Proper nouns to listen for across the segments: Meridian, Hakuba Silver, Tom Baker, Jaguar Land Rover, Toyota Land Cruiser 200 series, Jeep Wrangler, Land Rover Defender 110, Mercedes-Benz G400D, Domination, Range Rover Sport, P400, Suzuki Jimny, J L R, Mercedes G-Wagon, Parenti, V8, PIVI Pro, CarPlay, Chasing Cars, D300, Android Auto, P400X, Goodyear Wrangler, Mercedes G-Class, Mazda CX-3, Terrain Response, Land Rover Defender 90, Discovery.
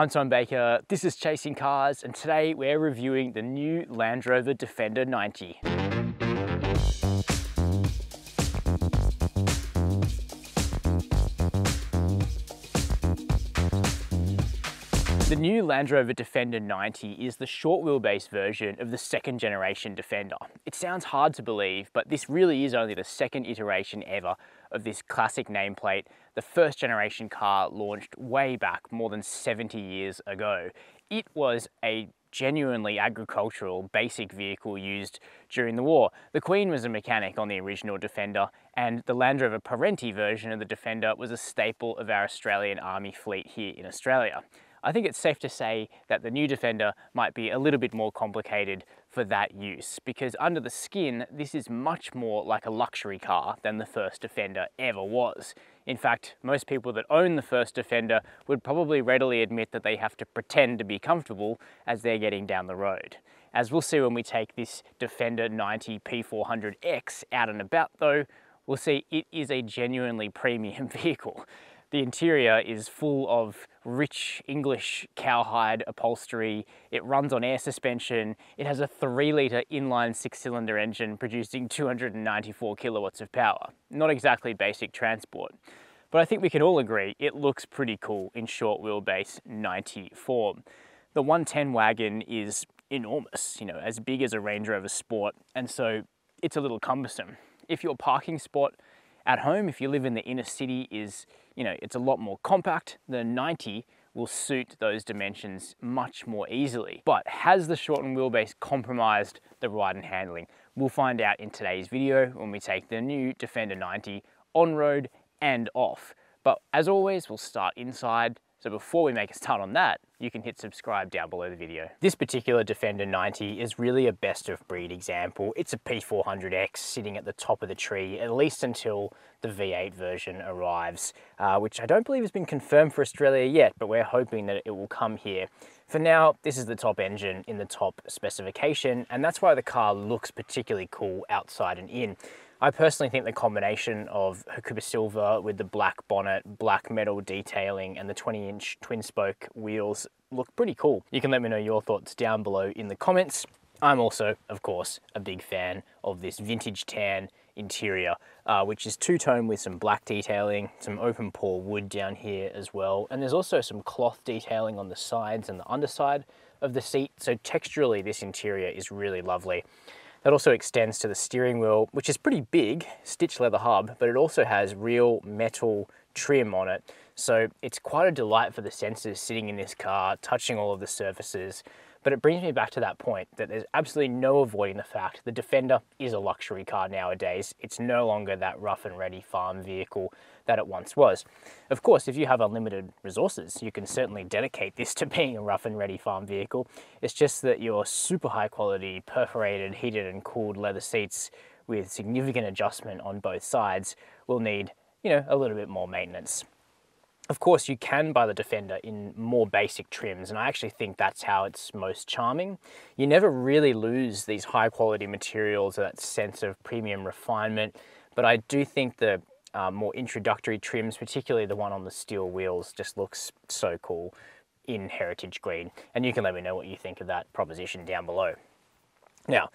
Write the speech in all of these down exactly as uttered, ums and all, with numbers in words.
I'm Tom Baker, this is Chasing Cars, and today we're reviewing the new Land Rover Defender ninety. The new Land Rover Defender ninety is the short wheelbase version of the second generation Defender. It sounds hard to believe, but this really is only the second iteration ever of this classic nameplate, the first generation car launched way back more than seventy years ago. It was a genuinely agricultural basic vehicle used during the war. The Queen was a mechanic on the original Defender, and the Land Rover Parenti version of the Defender was a staple of our Australian Army fleet here in Australia. I think it's safe to say that the new Defender might be a little bit more complicated for that use, because under the skin, this is much more like a luxury car than the first Defender ever was. In fact, most people that own the first Defender would probably readily admit that they have to pretend to be comfortable as they're getting down the road. As we'll see when we take this Defender ninety P four hundred X out and about though, we'll see it is a genuinely premium vehicle. The interior is full of rich English cowhide upholstery. It runs on air suspension. It has a three litre inline six-cylinder engine producing two hundred ninety-four kilowatts of power. Not exactly basic transport. But I think we can all agree it looks pretty cool in short wheelbase ninety form. The one ten wagon is enormous, you know, as big as a Range Rover Sport, and so it's a little cumbersome. If your parking spot at home, if you live in the inner city, is, you know, it's a lot more compact, the ninety will suit those dimensions much more easily. But has the shortened wheelbase compromised the ride and handling? We'll find out in today's video when we take the new Defender ninety on road and off. But as always, we'll start inside. So before we make a start on that, you can hit subscribe down below the video. This particular Defender ninety is really a best of breed example. It's a P four hundred X sitting at the top of the tree, at least until the V eight version arrives, uh, which I don't believe has been confirmed for Australia yet, but we're hoping that it will come here. For now, this is the top engine in the top specification, and that's why the car looks particularly cool outside and in. I personally think the combination of Hakuba Silver with the black bonnet, black metal detailing, and the twenty inch twin spoke wheels look pretty cool. You can let me know your thoughts down below in the comments. I'm also, of course, a big fan of this vintage tan interior, uh, which is two-tone with some black detailing, some open pore wood down here as well. And there's also some cloth detailing on the sides and the underside of the seat. So texturally, this interior is really lovely. That also extends to the steering wheel, which is pretty big, stitch leather hub, but it also has real metal trim on it. So it's quite a delight for the senses sitting in this car, touching all of the surfaces. But it brings me back to that point that there's absolutely no avoiding the fact the Defender is a luxury car nowadays. It's no longer that rough and ready farm vehicle that it once was. Of course, if you have unlimited resources, you can certainly dedicate this to being a rough and ready farm vehicle. It's just that your super high quality perforated, heated and cooled leather seats with significant adjustment on both sides will need, you know, a little bit more maintenance. Of course, you can buy the Defender in more basic trims, and I actually think that's how it's most charming. You never really lose these high quality materials or that sense of premium refinement, but I do think the uh, more introductory trims, particularly the one on the steel wheels, just looks so cool in heritage green. And you can let me know what you think of that proposition down below. Now,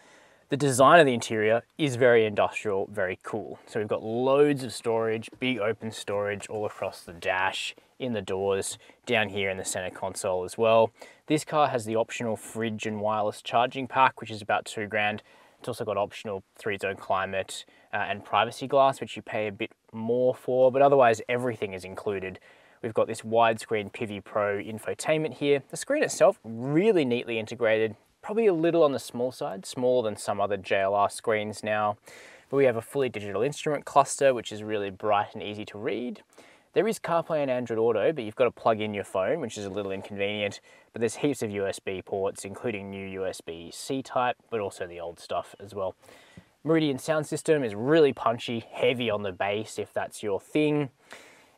the design of the interior is very industrial, very cool. So we've got loads of storage, big open storage all across the dash, in the doors, down here in the center console as well. This car has the optional fridge and wireless charging pack, which is about two grand. It's also got optional three zone climate uh, and privacy glass, which you pay a bit more for, but otherwise everything is included. We've got this widescreen PIVI Pro infotainment here. The screen itself really neatly integrated, probably a little on the small side, smaller than some other J L R screens now. But we have a fully digital instrument cluster, which is really bright and easy to read. There is CarPlay and Android Auto, but you've got to plug in your phone, which is a little inconvenient. But there's heaps of U S B ports, including new U S B C type, but also the old stuff as well. Meridian sound system is really punchy, heavy on the bass, if that's your thing.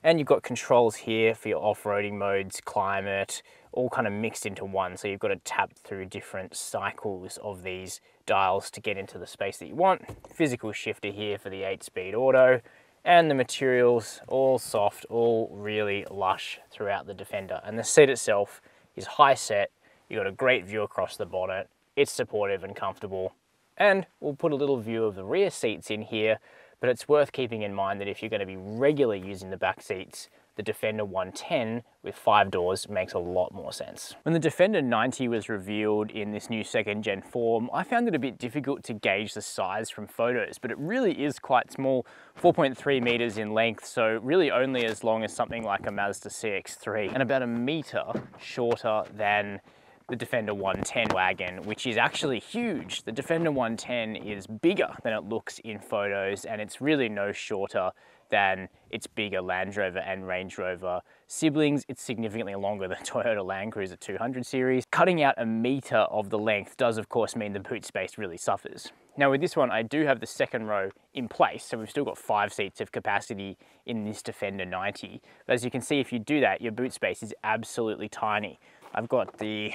And you've got controls here for your off-roading modes, climate, all kind of mixed into one. So you've got to tap through different cycles of these dials to get into the space that you want. Physical shifter here for the eight-speed auto, and the materials all soft, all really lush throughout the Defender. And the seat itself is high set, you've got a great view across the bonnet, it's supportive and comfortable. And we'll put a little view of the rear seats in here, but it's worth keeping in mind that if you're going to be regularly using the back seats, the Defender one ten with five doors makes a lot more sense. When the Defender ninety was revealed in this new second gen form, I found it a bit difficult to gauge the size from photos, but it really is quite small, four point three meters in length, so really only as long as something like a Mazda C X three, and about a meter shorter than the Defender one ten wagon, which is actually huge. The Defender one ten is bigger than it looks in photos, and it's really no shorter than its bigger Land Rover and Range Rover siblings. It's significantly longer than Toyota Land Cruiser two hundred series. Cutting out a meter of the length does of course mean the boot space really suffers. Now with this one, I do have the second row in place, so we've still got five seats of capacity in this Defender ninety. But as you can see, if you do that, your boot space is absolutely tiny. I've got the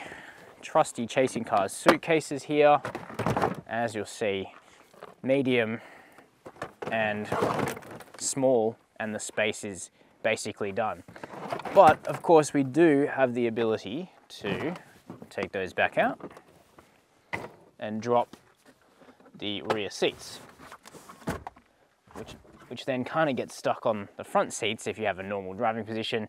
trusty Chasing Cars suitcases here, as you'll see, medium and small, and the space is basically done. But of course we do have the ability to take those back out and drop the rear seats, which, which then kind of gets stuck on the front seats if you have a normal driving position.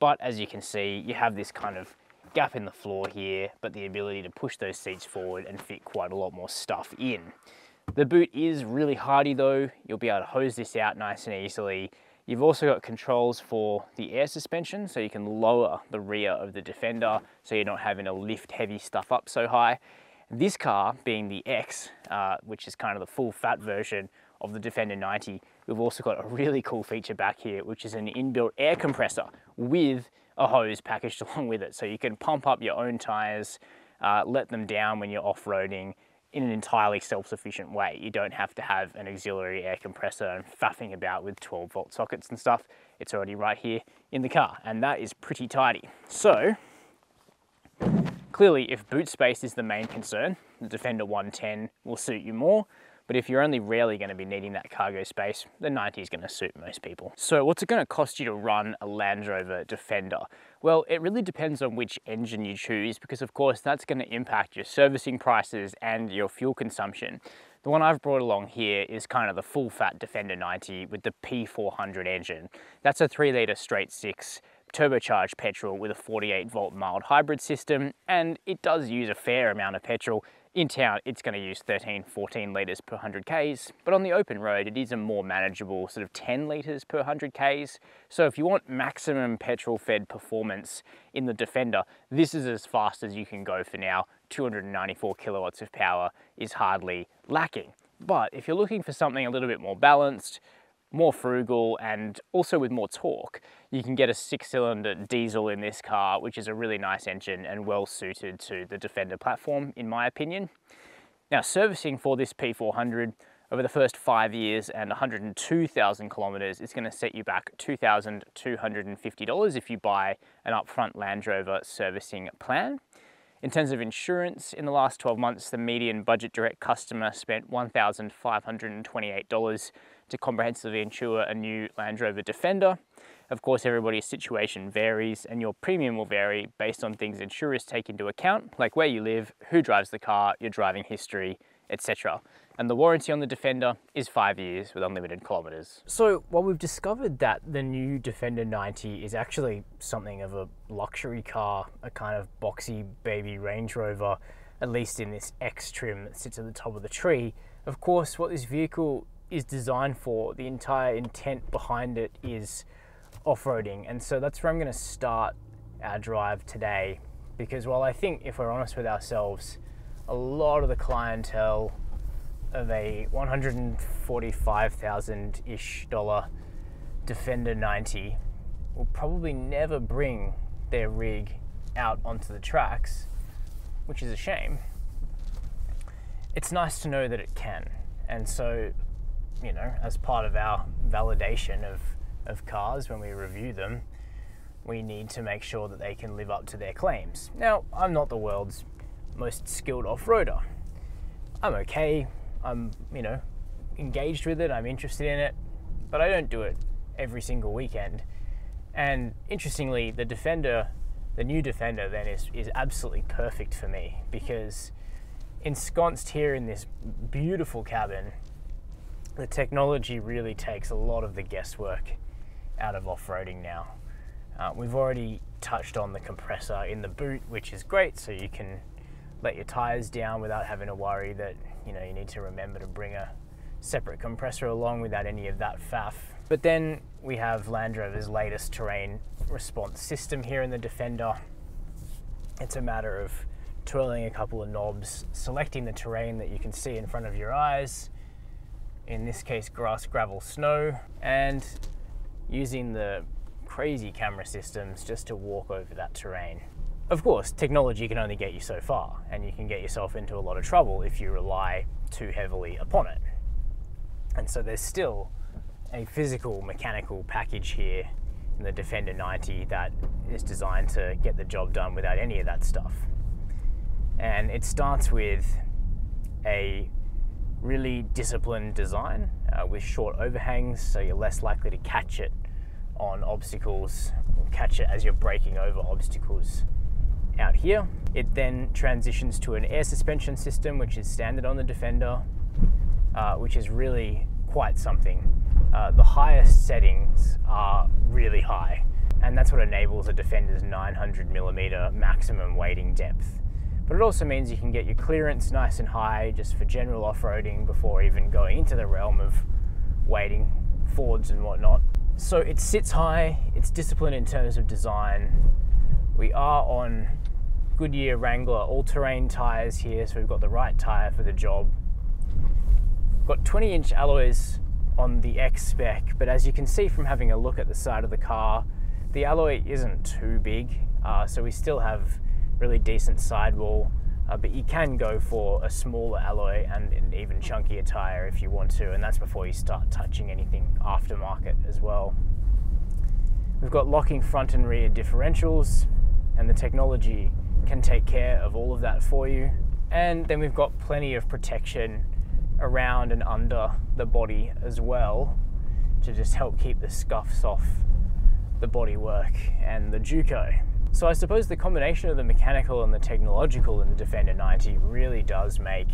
But as you can see, you have this kind of gap in the floor here, but the ability to push those seats forward and fit quite a lot more stuff in. The boot is really hardy though. You'll be able to hose this out nice and easily. You've also got controls for the air suspension, so you can lower the rear of the Defender so you're not having to lift heavy stuff up so high. This car, being the X, uh, which is kind of the full fat version of the Defender ninety, we've also got a really cool feature back here, which is an inbuilt air compressor with a hose packaged along with it. So you can pump up your own tires, uh, let them down when you're off-roading, in an entirely self-sufficient way. You don't have to have an auxiliary air compressor and faffing about with twelve volt sockets and stuff. It's already right here in the car, and that is pretty tidy. So clearly, if boot space is the main concern, the Defender one ten will suit you more. But if you're only rarely going to be needing that cargo space, the ninety is going to suit most people. So what's it going to cost you to run a Land Rover Defender? Well, it really depends on which engine you choose, because of course that's going to impact your servicing prices and your fuel consumption. The one I've brought along here is kind of the full fat Defender ninety with the P four hundred engine. That's a three litre straight six turbocharged petrol with a forty-eight volt mild hybrid system, and it does use a fair amount of petrol. In town, it's going to use thirteen, fourteen litres per one hundred Ks, but on the open road, it is a more manageable sort of ten litres per one hundred Ks. So if you want maximum petrol-fed performance in the Defender, this is as fast as you can go for now. two hundred ninety-four kilowatts of power is hardly lacking. But if you're looking for something a little bit more balanced, more frugal, and also with more torque, you can get a six-cylinder diesel in this car, which is a really nice engine and well suited to the Defender platform, in my opinion. Now, servicing for this P four hundred over the first five years and one hundred two thousand kilometers is going to set you back two thousand two hundred fifty dollars if you buy an upfront Land Rover servicing plan. In terms of insurance, in the last twelve months, the median budget direct customer spent one thousand five hundred twenty-eight dollars to comprehensively insure a new Land Rover Defender. Of course, everybody's situation varies, and your premium will vary based on things insurers take into account, like where you live, who drives the car, your driving history, et cetera. And the warranty on the Defender is five years with unlimited kilometers. So while we've discovered that the new Defender ninety is actually something of a luxury car, a kind of boxy baby Range Rover, at least in this X trim that sits at the top of the tree, of course what this vehicle is designed for, the entire intent behind it, is off-roading. And so that's where I'm going to start our drive today, because while I think, if we're honest with ourselves, a lot of the clientele of a one hundred forty-five thousand-ish dollar Defender ninety will probably never bring their rig out onto the tracks, which is a shame. It's nice to know that it can. And so, you know, as part of our validation of, of cars when we review them, we need to make sure that they can live up to their claims. Now, I'm not the world's most skilled off-roader. I'm okay, I'm, you know, engaged with it, I'm interested in it, but I don't do it every single weekend. And interestingly, the Defender the new Defender then is, is absolutely perfect for me, because ensconced here in this beautiful cabin, the technology really takes a lot of the guesswork out of off-roading now. Uh, we've already touched on the compressor in the boot, which is great, so you can let your tires down without having to worry that, you know, you need to remember to bring a separate compressor along without any of that faff. But then we have Land Rover's latest terrain response system here in the Defender. It's a matter of twirling a couple of knobs, selecting the terrain that you can see in front of your eyes, in this case grass, gravel, snow, and using the crazy camera systems just to walk over that terrain. Of course, technology can only get you so far, and you can get yourself into a lot of trouble if you rely too heavily upon it. And so there's still a physical mechanical package here in the Defender ninety that is designed to get the job done without any of that stuff. And it starts with a really disciplined design uh, with short overhangs, so you're less likely to catch it on obstacles, or catch it as you're braking over obstacles out here. It then transitions to an air suspension system, which is standard on the Defender, uh, which is really quite something. Uh, the highest settings are really high, and that's what enables a Defender's nine hundred millimeter maximum wading depth. But it also means you can get your clearance nice and high just for general off-roading before even going into the realm of wading fords and whatnot. So it sits high, it's disciplined in terms of design. We are on Goodyear Wrangler all-terrain tires here, so we've got the right tire for the job. We've got twenty inch alloys on the X spec, but as you can see from having a look at the side of the car, the alloy isn't too big, uh, so we still have really decent sidewall, uh, but you can go for a smaller alloy and an even chunkier tire if you want to, and that's before you start touching anything aftermarket as well. We've got locking front and rear differentials, and the technology can take care of all of that for you. And then we've got plenty of protection around and under the body as well to just help keep the scuffs off the bodywork and the Juco. So I suppose the combination of the mechanical and the technological in the Defender ninety really does make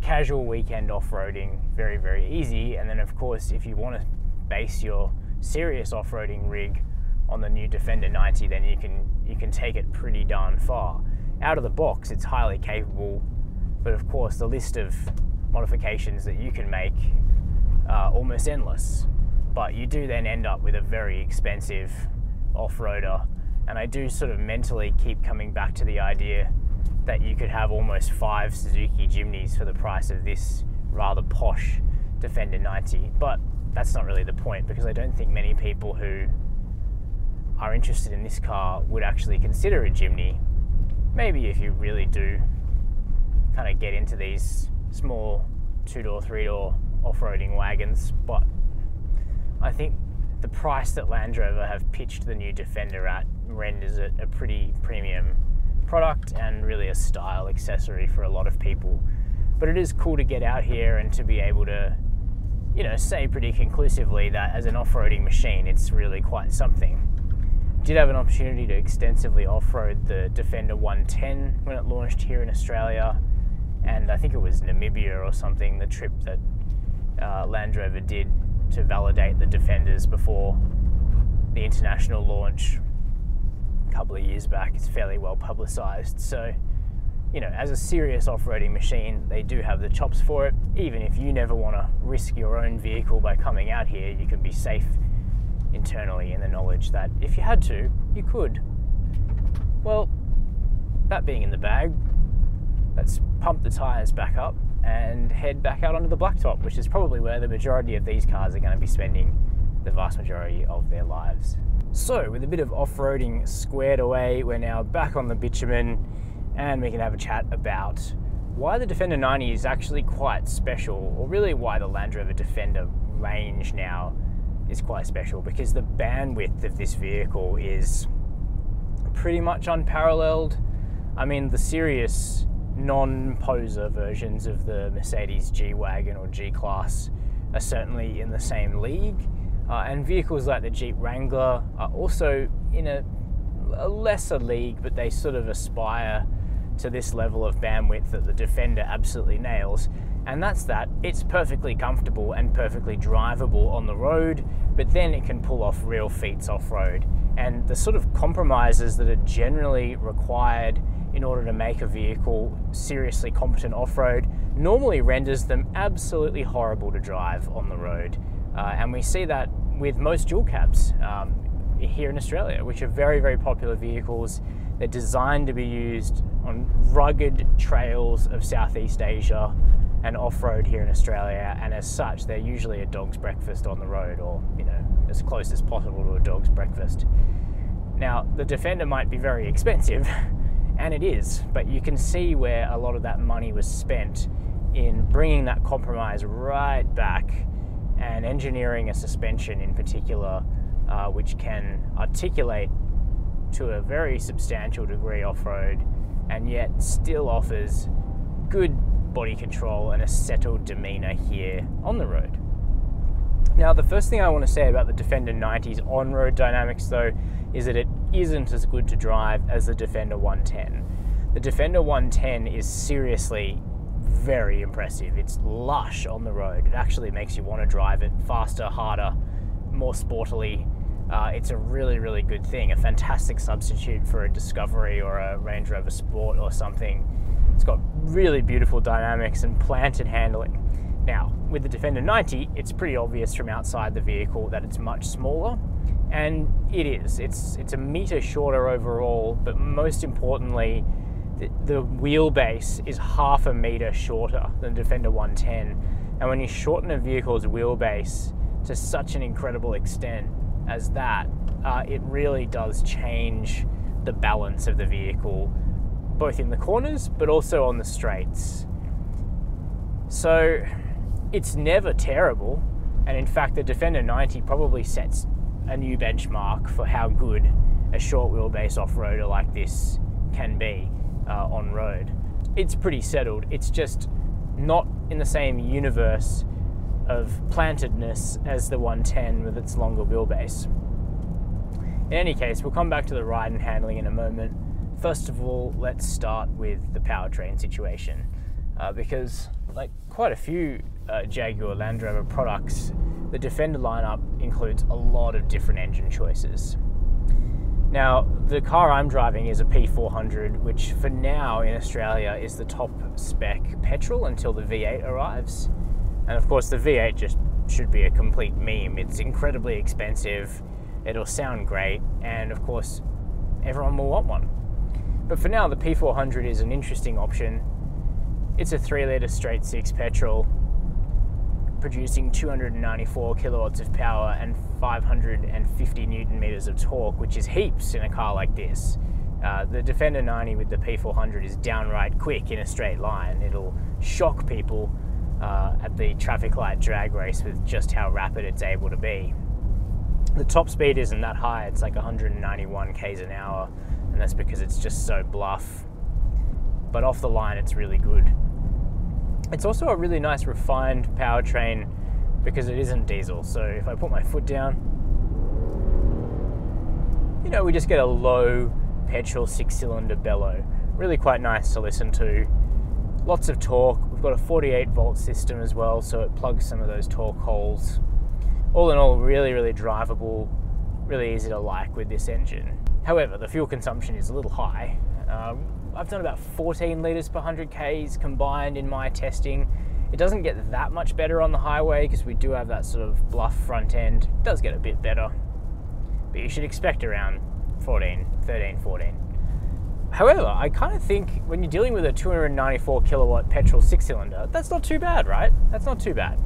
casual weekend off-roading very, very easy. And then of course, if you want to base your serious off-roading rig on the new Defender ninety, then you can, you can take it pretty darn far. Out of the box, it's highly capable, but of course the list of modifications that you can make are almost endless. But you do then end up with a very expensive off-roader. And I do sort of mentally keep coming back to the idea that you could have almost five Suzuki Jimnys for the price of this rather posh Defender ninety. But that's not really the point, because I don't think many people who are interested in this car would actually consider a Jimny. Maybe if you really do kind of get into these small two-door, three-door off-roading wagons. But I think the price that Land Rover have pitched the new Defender at renders it a pretty premium product and really a style accessory for a lot of people. But it is cool to get out here and to be able to, you know, say pretty conclusively that as an off-roading machine, it's really quite something. I did have an opportunity to extensively off-road the Defender one ten when it launched here in Australia, and I think it was Namibia or something, the trip that uh, Land Rover did to validate the Defenders before the international launch a couple of years back. It's fairly well publicized. So, you know, as a serious off-roading machine, they do have the chops for it. Even if you never want to risk your own vehicle by coming out here, you can be safe internally in the knowledge that if you had to, you could. Well, that being in the bag, let's pump the tires back up and head back out onto the blacktop, which is probably where the majority of these cars are going to be spending the vast majority of their lives. So with a bit of off-roading squared away, we're now back on the bitumen and we can have a chat about why the Defender ninety is actually quite special, or really why the Land Rover Defender range now is quite special, because the bandwidth of this vehicle is pretty much unparalleled. I mean, the serious non-poser versions of the Mercedes G-Wagon or G-Class are certainly in the same league, uh, and vehicles like the Jeep Wrangler are also in a a lesser league, but they sort of aspire to this level of bandwidth that the Defender absolutely nails. And that's that. It's perfectly comfortable and perfectly drivable on the road, but then it can pull off real feats off-road. And the sort of compromises that are generally required in order to make a vehicle seriously competent off-road normally renders them absolutely horrible to drive on the road. Uh, and we see that with most dual cabs um, here in Australia, which are very, very popular vehicles. They're designed to be used on rugged trails of Southeast Asia and off-road here in Australia, and as such they're usually a dog's breakfast on the road, or you know, as close as possible to a dog's breakfast. Now the Defender might be very expensive, and it is, but you can see where a lot of that money was spent in bringing that compromise right back and engineering a suspension in particular uh, which can articulate to a very substantial degree off-road and yet still offers good body control and a settled demeanor here on the road. Now the first thing I want to say about the Defender ninety's on-road dynamics though is that it isn't as good to drive as the Defender one ten. The Defender one ten is seriously very impressive. It's lush on the road. It actually makes you want to drive it faster, harder, more sportily. Uh, it's a really, really good thing, a fantastic substitute for a Discovery or a Range Rover Sport or something. It's got really beautiful dynamics and planted handling. Now, with the Defender ninety, it's pretty obvious from outside the vehicle that it's much smaller, and it is. It's, it's a meter shorter overall, but most importantly, the, the wheelbase is half a meter shorter than Defender one ten. And when you shorten a vehicle's wheelbase to such an incredible extent as that, uh, it really does change the balance of the vehicle, both in the corners but also on the straights. So it's never terrible, and in fact the Defender ninety probably sets a new benchmark for how good a short wheelbase off-roader like this can be uh, on road. It's pretty settled, it's just not in the same universe of plantedness as the one ten with its longer wheelbase. In any case, we'll come back to the ride and handling in a moment. First of all, let's start with the powertrain situation, uh, because like quite a few uh, Jaguar Land Rover products, the Defender lineup includes a lot of different engine choices. Now, the car I'm driving is a P four hundred, which for now in Australia is the top spec petrol until the V eight arrives. And of course the V eight just should be a complete meme. It's incredibly expensive, it'll sound great, and of course everyone will want one. But for now, the P four hundred is an interesting option. It's a three litre straight six petrol, producing two hundred ninety-four kilowatts of power and five hundred fifty newton meters of torque, which is heaps in a car like this. Uh, the Defender ninety with the P four hundred is downright quick in a straight line. It'll shock people uh, at the traffic light drag race with just how rapid it's able to be. The top speed isn't that high, it's like one hundred ninety-one k's an hour. And that's because it's just so bluff, but off the line it's really good. It's also a really nice refined powertrain because it isn't diesel, so if I put my foot down, you know, we just get a low petrol six-cylinder bellow, really quite nice to listen to. Lots of torque. We've got a forty-eight volt system as well, so it plugs some of those torque holes. All in all, really, really drivable, really easy to like with this engine. However, the fuel consumption is a little high. Uh, I've done about fourteen litres per one hundred Ks combined in my testing. It doesn't get that much better on the highway because we do have that sort of bluff front end. It does get a bit better, but you should expect around fourteen, thirteen, fourteen. However, I kind of think when you're dealing with a two hundred ninety-four kilowatt petrol six cylinder, that's not too bad, right? That's not too bad.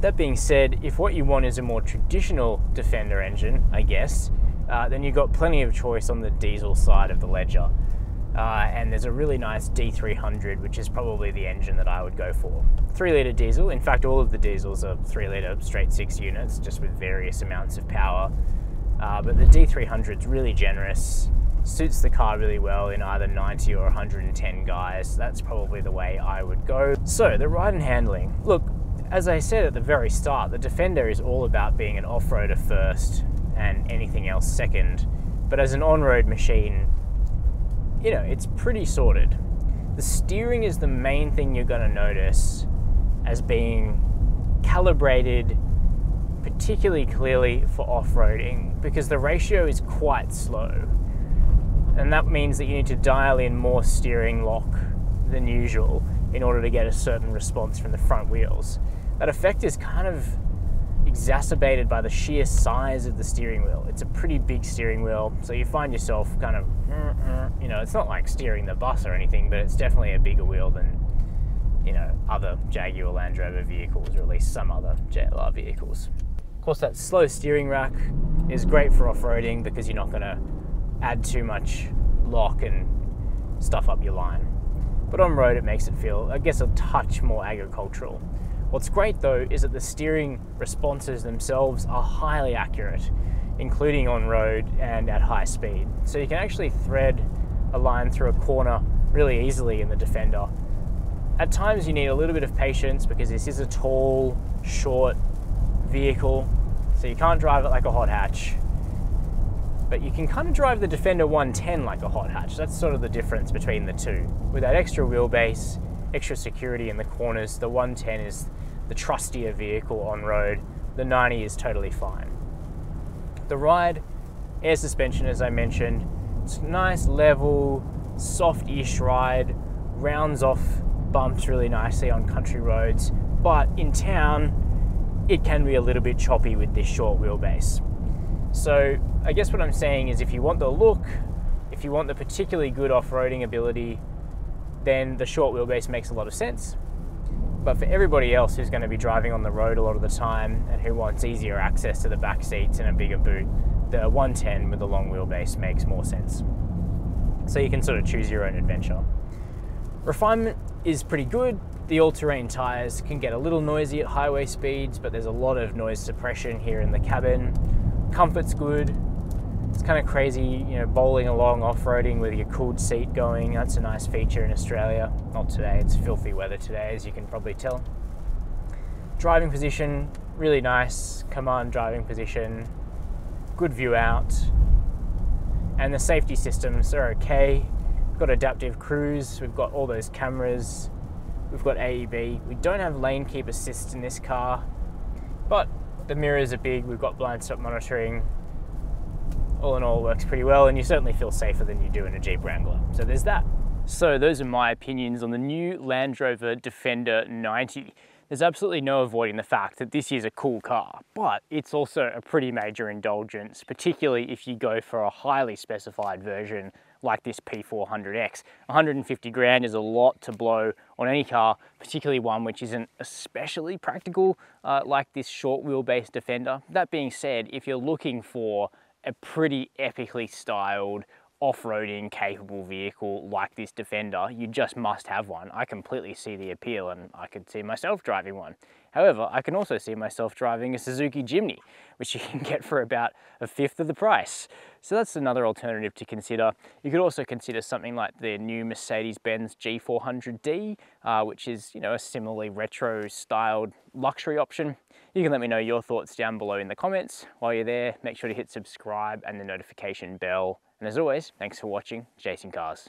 That being said, if what you want is a more traditional Defender engine, I guess, Uh, then you've got plenty of choice on the diesel side of the ledger. Uh, and there's a really nice D three hundred, which is probably the engine that I would go for. three litre diesel, in fact all of the diesels are three litre straight six units, just with various amounts of power. Uh, but the D three hundred's really generous, suits the car really well in either ninety or one hundred ten guys. That's probably the way I would go. So, the ride and handling. Look, as I said at the very start, the Defender is all about being an off-roader first, and anything else second, but as an on-road machine, you know, it's pretty sorted. The steering is the main thing you're going to notice as being calibrated particularly clearly for off-roading, because the ratio is quite slow, and that means that you need to dial in more steering lock than usual in order to get a certain response from the front wheels. That effect is kind of exacerbated by the sheer size of the steering wheel. It's a pretty big steering wheel, so you find yourself kind of, you know, it's not like steering the bus or anything, but it's definitely a bigger wheel than, you know, other Jaguar Land Rover vehicles, or at least some other J L R vehicles. Of course, that slow steering rack is great for off-roading because you're not going to add too much lock and stuff up your line. But on road, it makes it feel, I guess, a touch more agricultural. What's great though is that the steering responses themselves are highly accurate, including on road and at high speed. So you can actually thread a line through a corner really easily in the Defender. At times you need a little bit of patience because this is a tall, short vehicle, so you can't drive it like a hot hatch. But you can kind of drive the Defender one ten like a hot hatch. That's sort of the difference between the two. With that extra wheelbase, extra security in the corners, the one ten is the trustier vehicle on road. The ninety is totally fine. The ride, air suspension, as I mentioned, it's a nice, level, soft-ish ride, rounds off bumps really nicely on country roads, but in town, it can be a little bit choppy with this short wheelbase. So I guess what I'm saying is, if you want the look, if you want the particularly good off-roading ability, then the short wheelbase makes a lot of sense. But for everybody else who's going to be driving on the road a lot of the time and who wants easier access to the back seats and a bigger boot, the one ten with the long wheelbase makes more sense. So you can sort of choose your own adventure. Refinement is pretty good. The all-terrain tires can get a little noisy at highway speeds, but there's a lot of noise suppression here in the cabin. Comfort's good. It's kind of crazy, you know, bowling along off-roading with your cooled seat going. That's a nice feature in Australia. Not today, it's filthy weather today, as you can probably tell. Driving position, really nice. Command driving position, good view out. And the safety systems are okay. We've got adaptive cruise, we've got all those cameras, we've got A E B. We don't have lane keep assist in this car, but the mirrors are big, we've got blind spot monitoring. All in all, it works pretty well, and you certainly feel safer than you do in a Jeep Wrangler. So there's that. So those are my opinions on the new Land Rover Defender ninety. There's absolutely no avoiding the fact that this is a cool car, but it's also a pretty major indulgence, particularly if you go for a highly specified version like this P four hundred X. one hundred fifty grand is a lot to blow on any car, particularly one which isn't especially practical, uh, like this short wheelbase Defender. That being said, if you're looking for a pretty epically styled, off-roading capable vehicle like this Defender, you just must have one. I completely see the appeal, and I could see myself driving one. However, I can also see myself driving a Suzuki Jimny, which you can get for about a fifth of the price. So that's another alternative to consider. You could also consider something like the new Mercedes-Benz G four hundred D, uh, which is, you know, a similarly retro-styled luxury option. You can let me know your thoughts down below in the comments. While you're there, make sure to hit subscribe and the notification bell. And as always, thanks for watching Chasing Cars.